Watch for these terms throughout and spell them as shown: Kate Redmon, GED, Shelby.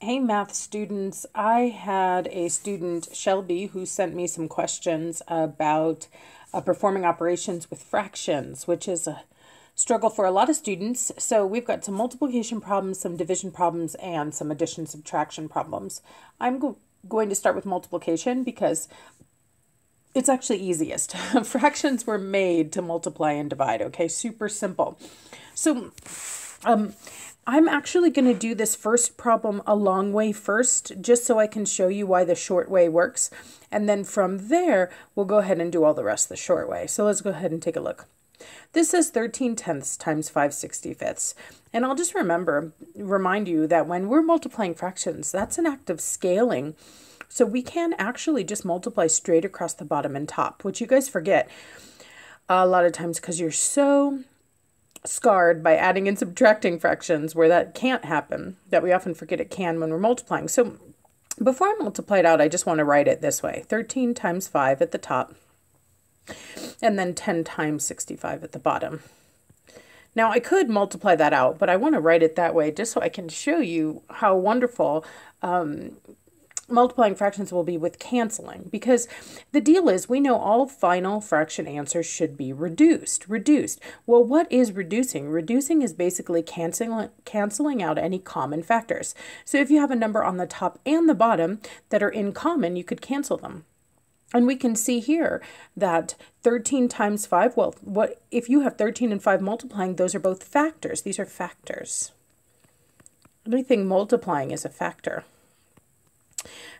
Hey math students, I had a student, Shelby, who sent me some questions about performing operations with fractions, which is a struggle for a lot of students. So we've got some multiplication problems, some division problems, and some addition subtraction problems. I'm going to start with multiplication because it's actually easiest. Fractions were made to multiply and divide, okay? Super simple. So I'm actually going to do this first problem a long way first, just so I can show you why the short way works. And then from there, we'll go ahead and do all the rest the short way. So let's go ahead and take a look. This is 13/10 times 5/65. And I'll just remind you that when we're multiplying fractions, that's an act of scaling. So we can actually just multiply straight across the bottom and top, which you guys forget a lot of times because you're so scarred by adding and subtracting fractions where that can't happen, that we often forget it can when we're multiplying. So before I multiply it out, I just want to write it this way: 13 times 5 at the top, and then 10 times 65 at the bottom. Now I could multiply that out, but I want to write it that way just so I can show you how wonderful multiplying fractions will be with canceling, because the deal is we know all final fraction answers should be reduced. Well, what is reducing? Reducing is basically canceling out any common factors. So if you have a number on the top and the bottom that are in common, you could cancel them. And we can see here that 13 times 5, well, what if you have 13 and 5 multiplying, those are both factors. These are factors. Anything multiplying is a factor.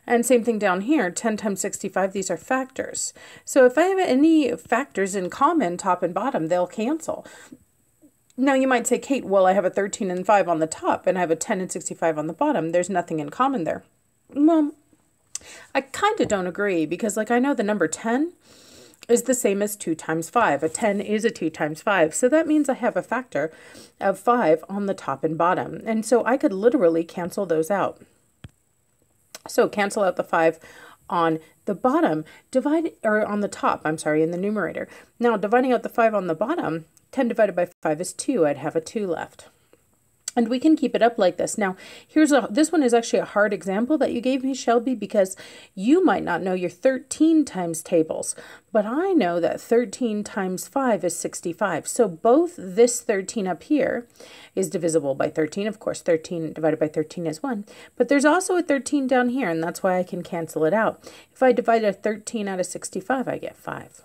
And same thing down here, 10 times 65, these are factors. So if I have any factors in common, top and bottom, they'll cancel. Now you might say, Kate, well, I have a 13 and 5 on the top and I have a 10 and 65 on the bottom. There's nothing in common there. Well, I kind of don't agree, because like I know the number 10 is the same as 2 times 5. A 10 is a 2 times 5. So that means I have a factor of 5 on the top and bottom. And so I could literally cancel those out. So cancel out the 5 on the bottom, in the numerator. Now dividing out the 5 on the bottom, 10 divided by 5 is 2. I'd have a 2 left. And we can keep it up like this. Now, here's this one is actually a hard example that you gave me, Shelby, because you might not know your 13 times tables, but I know that 13 times 5 is 65. So both this 13 up here is divisible by 13. Of course, 13 divided by 13 is 1. But there's also a 13 down here, and that's why I can cancel it out. If I divide a 13 out of 65, I get 5.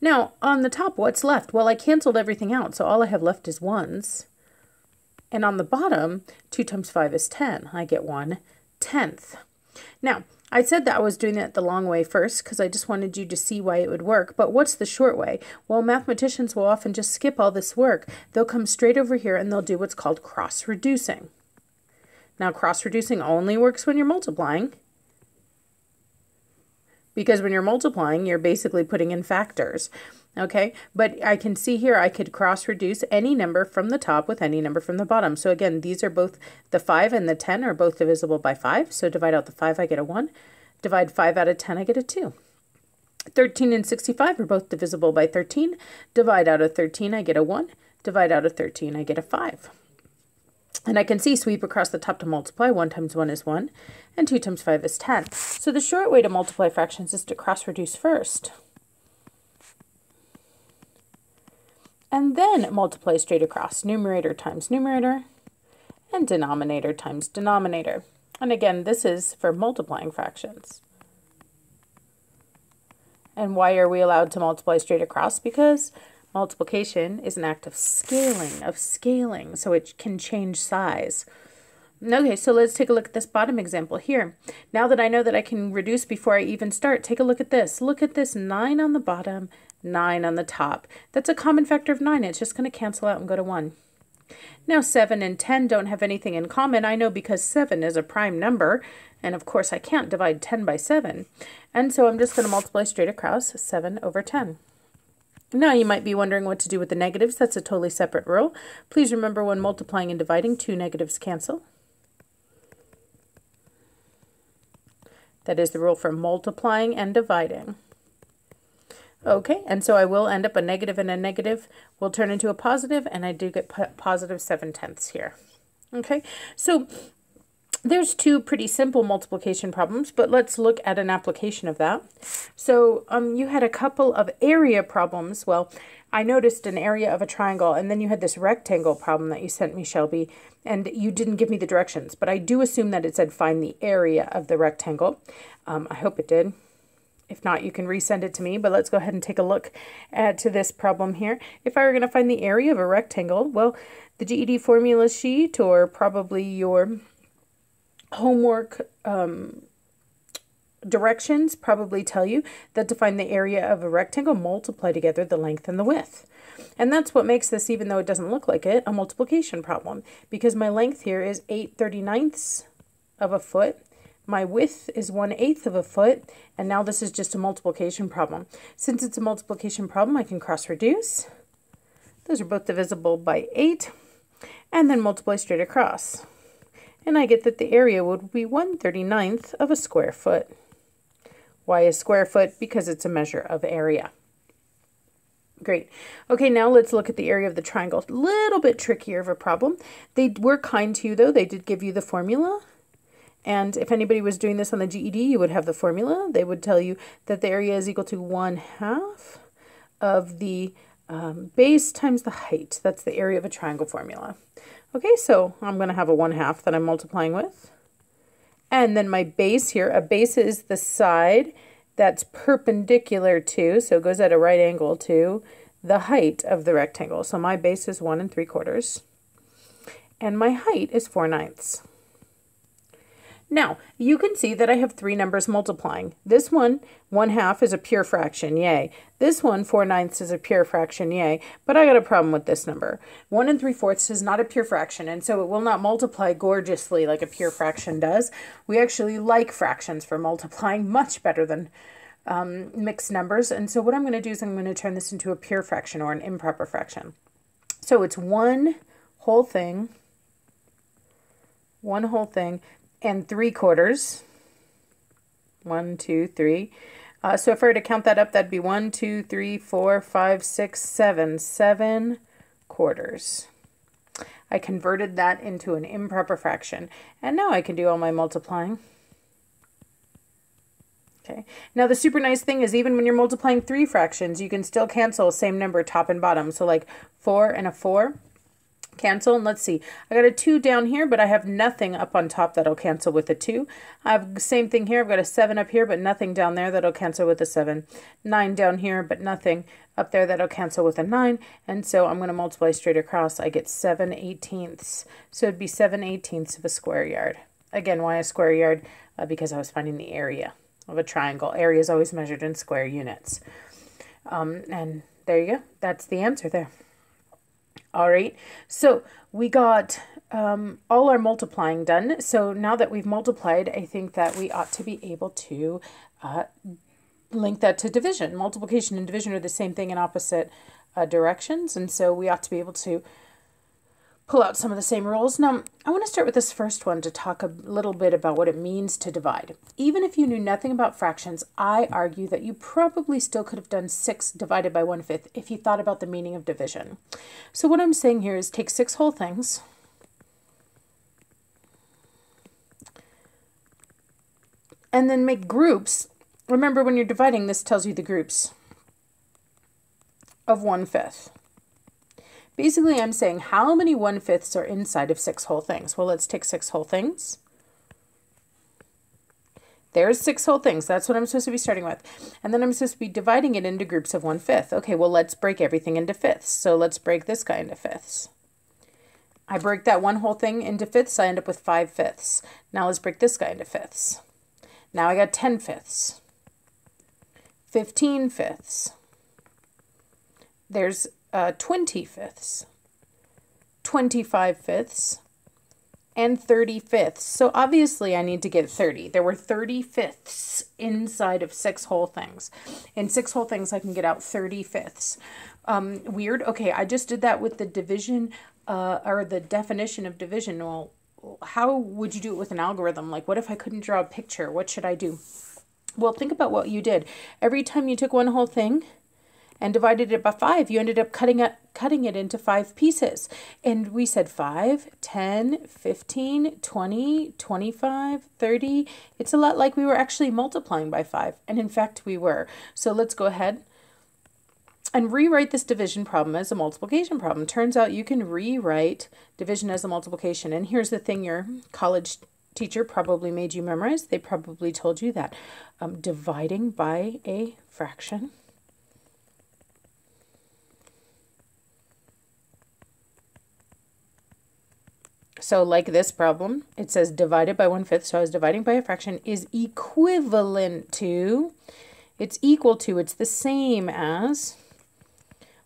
Now, on the top, what's left? Well, I canceled everything out, so all I have left is 1s. And on the bottom, 2 times 5 is 10. I get 1/10. Now, I said that I was doing that the long way first because I just wanted you to see why it would work. But what's the short way? Well, mathematicians will often just skip all this work. They'll come straight over here and they'll do what's called cross-reducing. Now, cross-reducing only works when you're multiplying, because when you're multiplying, you're basically putting in factors. Okay, but I can see here I could cross-reduce any number from the top with any number from the bottom. So again, these are both, the 5 and the 10 are both divisible by 5. So divide out the 5, I get a 1. Divide 5 out of 10, I get a 2. 13 and 65 are both divisible by 13. Divide out of 13, I get a 1. Divide out of 13, I get a 5. And I can see sweep across the top to multiply. 1 times 1 is 1, and 2 times 5 is 10. So the short way to multiply fractions is to cross-reduce first, and then multiply straight across, numerator times numerator, and denominator times denominator. And again, this is for multiplying fractions. And why are we allowed to multiply straight across? Because multiplication is an act of scaling, so it can change size. Okay, so let's take a look at this bottom example here. Now that I know that I can reduce before I even start, take a look at this. Look at this, 9 on the bottom, 9 on the top. That's a common factor of 9. It's just going to cancel out and go to 1. Now 7 and 10 don't have anything in common. I know because 7 is a prime number, and of course I can't divide 10 by 7. And so I'm just going to multiply straight across 7 over 10. Now you might be wondering what to do with the negatives. That's a totally separate rule. Please remember, when multiplying and dividing, two negatives cancel. That is the rule for multiplying and dividing. Okay, and so I will end up, a negative and a negative will turn into a positive, and I do get positive 7/10 here. Okay, so There's two pretty simple multiplication problems, but let's look at an application of that. So you had a couple of area problems. Well, I noticed an area of a triangle, and then you had this rectangle problem that you sent me, Shelby, and you didn't give me the directions, but I do assume that it said find the area of the rectangle. I hope it did. If not, you can resend it to me, but let's go ahead and take a look to this problem here. If I were going to find the area of a rectangle, well, the GED formula sheet or probably your homework directions probably tell you that to find the area of a rectangle, multiply together the length and the width. And that's what makes this, even though it doesn't look like it, a multiplication problem, because my length here is 8/39 of a foot. My width is 1/8 of a foot, and now this is just a multiplication problem. Since it's a multiplication problem, I can cross-reduce. Those are both divisible by 8, and then multiply straight across. And I get that the area would be 1/39 of a square foot. Why a square foot? Because it's a measure of area. Great. Okay, now let's look at the area of the triangle. A little bit trickier of a problem. They were kind to you, though. They did give you the formula. And if anybody was doing this on the GED, you would have the formula. They would tell you that the area is equal to 1/2 of the base times the height. That's the area of a triangle formula. Okay, so I'm going to have a 1/2 that I'm multiplying with. And then my base here, a base is the side that's perpendicular to, so it goes at a right angle to, the height of the rectangle. So my base is 1 3/4. And my height is 4/9. Now, you can see that I have three numbers multiplying. This one, 1/2, is a pure fraction, yay. This one, 4/9, is a pure fraction, yay. But I got a problem with this number. 1 3/4 is not a pure fraction, and so it will not multiply gorgeously like a pure fraction does. We actually like fractions for multiplying much better than mixed numbers. And so what I'm going to do is I'm going to turn this into a pure fraction or an improper fraction. So it's one whole thing, and 3/4. 1, 2, 3. So if I were to count that up, that'd be 1, 2, 3, 4, 5, 6, 7. 7/4. I converted that into an improper fraction. And now I can do all my multiplying. Okay. Now the super nice thing is even when you're multiplying three fractions, you can still cancel same number top and bottom. So like 4 and a 4. Cancel, and let's see, I got a 2 down here, but I have nothing up on top that'll cancel with a 2. I have the same thing here, I've got a 7 up here, but nothing down there that'll cancel with a 7. 9 down here, but nothing up there that'll cancel with a 9, and so I'm going to multiply straight across. I get 7/18, so it'd be 7/18 of a square yard. Again, why a square yard? Because I was finding the area of a triangle. Area is always measured in square units. And there you go, that's the answer there. All right, so we got all our multiplying done. So now that we've multiplied, I think that we ought to be able to link that to division. Multiplication and division are the same thing in opposite directions, and so we ought to be able to pull out some of the same rules. Now, I want to start with this first one to talk a little bit about what it means to divide. Even if you knew nothing about fractions, I argue that you probably still could have done 6 divided by 1/5 if you thought about the meaning of division. So what I'm saying here is take 6 whole things, and then make groups. Remember, when you're dividing, this tells you the groups of 1/5. Basically, I'm saying how many 1/5 are inside of 6 whole things? Well, let's take 6 whole things. There's 6 whole things. That's what I'm supposed to be starting with. And then I'm supposed to be dividing it into groups of 1/5. Okay, well, let's break everything into fifths. So let's break this guy into fifths. I break that one whole thing into fifths. I end up with 5/5. Now let's break this guy into fifths. Now I got 10/5. 15/5. There's 20/5, 25/5, and 30/5. So obviously I need to get 30. There were 30/5 inside of 6 whole things. In 6 whole things, I can get out 30/5. Weird. Okay, I just did that with the division, or the definition of division. Well, how would you do it with an algorithm? Like, what if I couldn't draw a picture? What should I do? Well, think about what you did. Every time you took one whole thing and divided it by 5, you ended up cutting it into 5 pieces. And we said 5, 10, 15, 20, 25, 30. It's a lot like we were actually multiplying by 5, and in fact we were. So let's go ahead and rewrite this division problem as a multiplication problem. Turns out you can rewrite division as a multiplication. And here's the thing your college teacher probably made you memorize. They probably told you that dividing by a fraction . So like this problem, it says divided by 1/5. So I was dividing by a fraction is equivalent to, it's equal to, it's the same as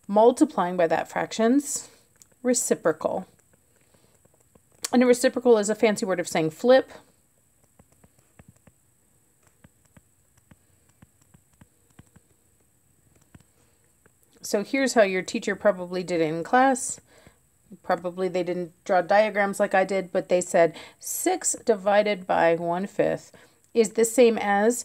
multiplying by that fraction's reciprocal. And a reciprocal is a fancy word of saying flip. So here's how your teacher probably did it in class. Probably they didn't draw diagrams like I did, but they said 6 divided by 1/5 is the same as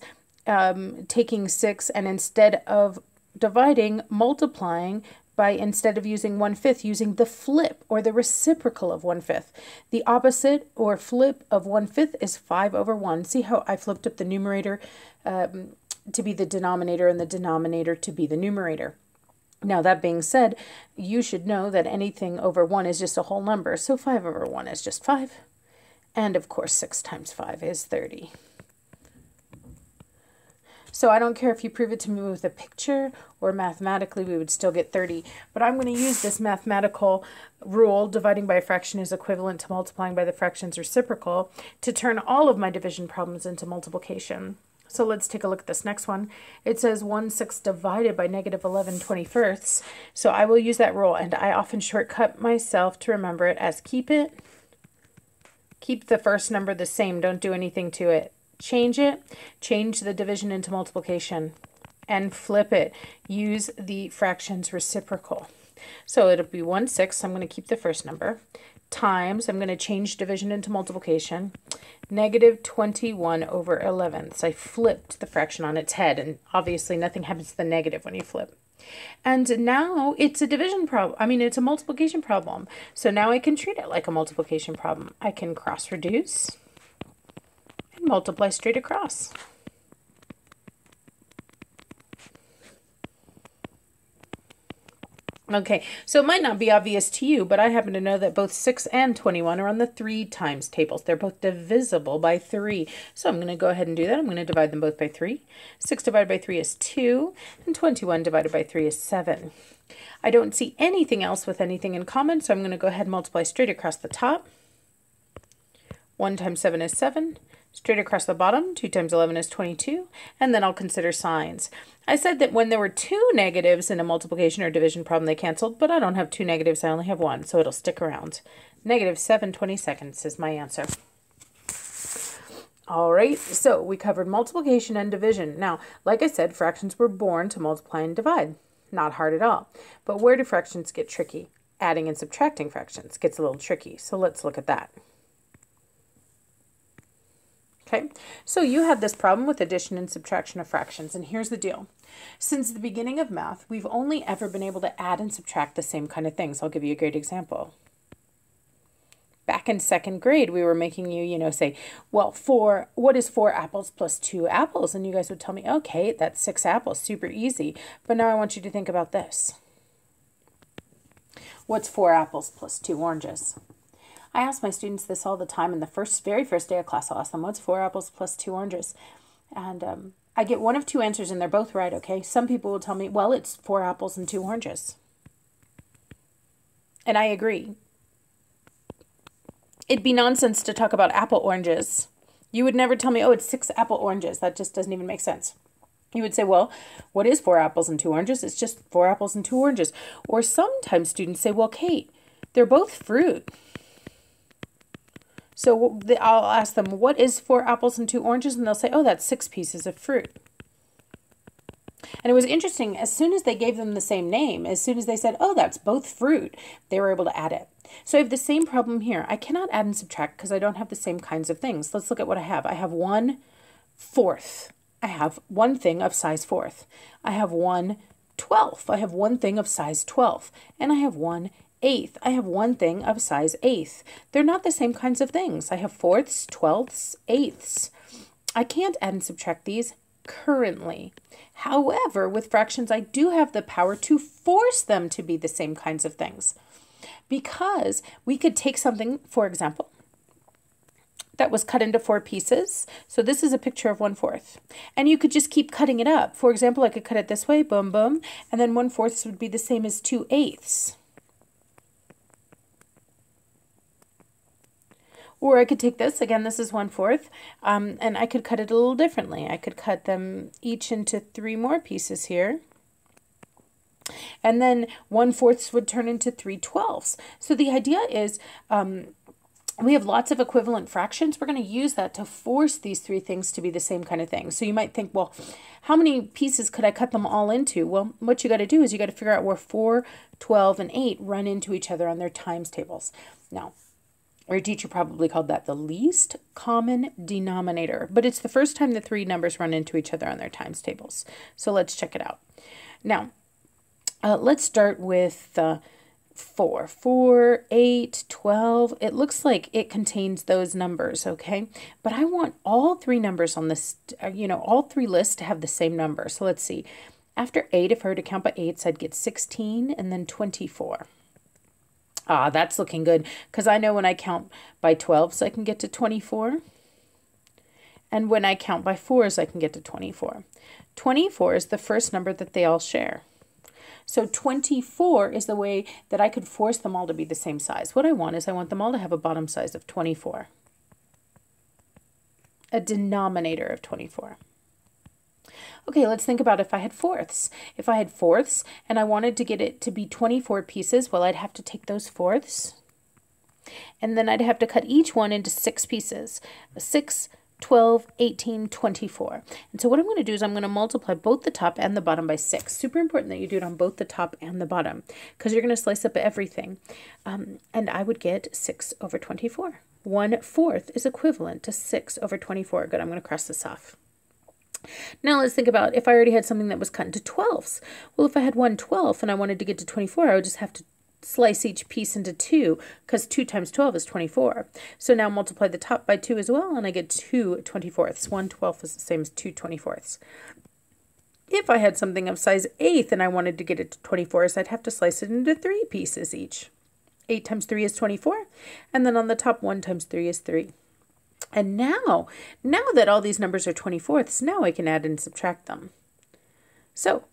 taking 6 and instead of dividing, multiplying by, instead of using 1/5, using the flip or the reciprocal of 1/5. The opposite or flip of 1/5 is 5/1. See how I flipped up the numerator to be the denominator and the denominator to be the numerator. Now, that being said, you should know that anything over 1 is just a whole number. So 5/1 is just 5. And, of course, 6 times 5 is 30. So I don't care if you prove it to me with a picture or mathematically, we would still get 30. But I'm going to use this mathematical rule, dividing by a fraction is equivalent to multiplying by the fraction's reciprocal, to turn all of my division problems into multiplication. So let's take a look at this next one. It says 1/6 divided by -11/21. So I will use that rule, and I often shortcut myself to remember it as keep it. Keep the first number the same. Don't do anything to it. Change it. Change the division into multiplication. And flip it. Use the fraction's reciprocal. So it'll be 1/6. I'm going to keep the first number. Times, I'm going to change division into multiplication, -21/11. So I flipped the fraction on its head, and obviously nothing happens to the negative when you flip. And now it's a division problem. I mean, it's a multiplication problem. So now I can treat it like a multiplication problem. I can cross reduce and multiply straight across. Okay, so it might not be obvious to you, but I happen to know that both 6 and 21 are on the 3 times tables. They're both divisible by 3. So I'm going to go ahead and do that. I'm going to divide them both by 3. 6 divided by 3 is 2, and 21 divided by 3 is 7. I don't see anything else with anything in common, so I'm going to go ahead and multiply straight across the top. 1 times 7 is 7. Straight across the bottom, 2 times 11 is 22, and then I'll consider signs. I said that when there were 2 negatives in a multiplication or division problem, they canceled, but I don't have 2 negatives, I only have 1, so it'll stick around. -7/22 is my answer. All right, so we covered multiplication and division. Now, like I said, fractions were born to multiply and divide. Not hard at all. But where do fractions get tricky? Adding and subtracting fractions gets a little tricky, so let's look at that. Okay, so you have this problem with addition and subtraction of fractions, and here's the deal. Since the beginning of math, we've only ever been able to add and subtract the same kind of things. I'll give you a great example. Back in 2nd grade, we were making you, say, well, what is 4 apples plus 2 apples? And you guys would tell me, okay, that's 6 apples, super easy. But now I want you to think about this. What's 4 apples plus 2 oranges? I ask my students this all the time, and the very first day of class, I'll ask them, what's 4 apples plus 2 oranges? And I get one of 2 answers, and they're both right, okay? Some people will tell me, well, it's 4 apples and 2 oranges. And I agree. It'd be nonsense to talk about apple oranges. You would never tell me, oh, it's 6 apple oranges. That just doesn't even make sense. You would say, well, what is 4 apples and 2 oranges? It's just 4 apples and 2 oranges. Or sometimes students say, well, Kate, they're both fruit. So I'll ask them, what is 4 apples and 2 oranges? And they'll say, oh, that's 6 pieces of fruit. And it was interesting, as soon as they gave them the same name, as soon as they said, oh, that's both fruit, they were able to add it. So I have the same problem here. I cannot add and subtract because I don't have the same kinds of things. Let's look at what I have. I have 1/4. I have 1 thing of size 4. I have 1 12. I have one thing of size 12, and I have 1/8. I have one thing of size 1/8. They're not the same kinds of things. I have fourths, twelfths, eighths. I can't add and subtract these currently. However, with fractions, I do have the power to force them to be the same kinds of things, because we could take something, for example, that was cut into 4 pieces. So this is a picture of 1/4. And you could just keep cutting it up. For example, I could cut it this way, boom, boom, and then 1/4 would be the same as 2/8. Or I could take this, again, this is 1/4, and I could cut it a little differently. I could cut them each into 3 more pieces here. And then 1/4 would turn into 3/12. So the idea is we have lots of equivalent fractions. We're going to use that to force these 3 things to be the same kind of thing. So you might think, well, how many pieces could I cut them all into? Well, what you got to do is you got to figure out where 4, 12, and 8 run into each other on their times tables. Now, our teacher probably called that the least common denominator, but it's the first time the 3 numbers run into each other on their times tables. So let's check it out. Now, let's start with 4. 4, 8, 12. It looks like it contains those numbers, okay? But I want all 3 numbers on this, all 3 lists to have the same number. So let's see. After 8, if I were to count by 8s, I'd get 16 and then 24. Ah, that's looking good, because I know when I count by 12s, I can get to 24. And when I count by 4s, I can get to 24. 24 is the first number that they all share. So 24 is the way that I could force them all to be the same size. What I want is I want them all to have a bottom size of 24. A denominator of 24. Okay, let's think about if I had fourths. If I had fourths and I wanted to get it to be 24 pieces, well, I'd have to take those fourths and then I'd have to cut each one into 6 pieces, 6, 12, 18, 24. And so what I'm going to do is I'm going to multiply both the top and the bottom by 6. Super important that you do it on both the top and the bottom, because you're going to slice up everything. And I would get 6 over 24. 1/4 is equivalent to 6 over 24. Good, I'm going to cross this off. Now let's think about if I already had something that was cut into 12s. Well, if I had 1/12 and I wanted to get to 24, I would just have to slice each piece into 2, because 2 times 12 is 24. So now multiply the top by 2 as well, and I get 2/24. 1/12 is the same as 2/24. If I had something of size 1/8 and I wanted to get it to 24s, I'd have to slice it into 3 pieces each. 8 times 3 is 24, and then on the top, 1 times 3 is 3. And now that all these numbers are 24ths, now I can add and subtract them. So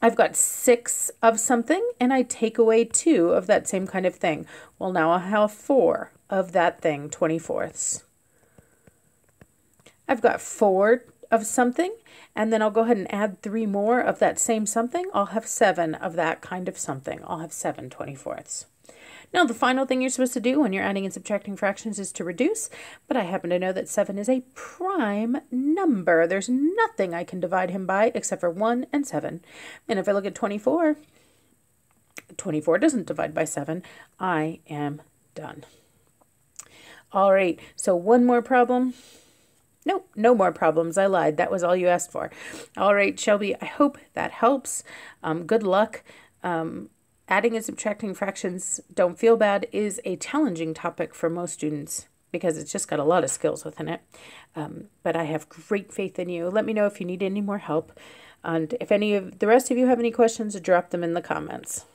I've got 6 of something, and I take away 2 of that same kind of thing. Well, now I have 4 of that thing, 24ths. I've got 4 of something, and then I'll go ahead and add 3 more of that same something. I'll have 7 of that kind of something. I'll have 7/24. Now, the final thing you're supposed to do when you're adding and subtracting fractions is to reduce, but I happen to know that 7 is a prime number. There's nothing I can divide him by except for 1 and 7. And if I look at 24, 24 doesn't divide by 7. I am done. All right, so one more problem. Nope, no more problems. I lied. That was all you asked for. All right, Shelby, I hope that helps. Good luck. Adding and subtracting fractions, don't feel bad, is a challenging topic for most students because it's just got a lot of skills within it. But I have great faith in you. Let me know if you need any more help. And if any of the rest of you have any questions, drop them in the comments.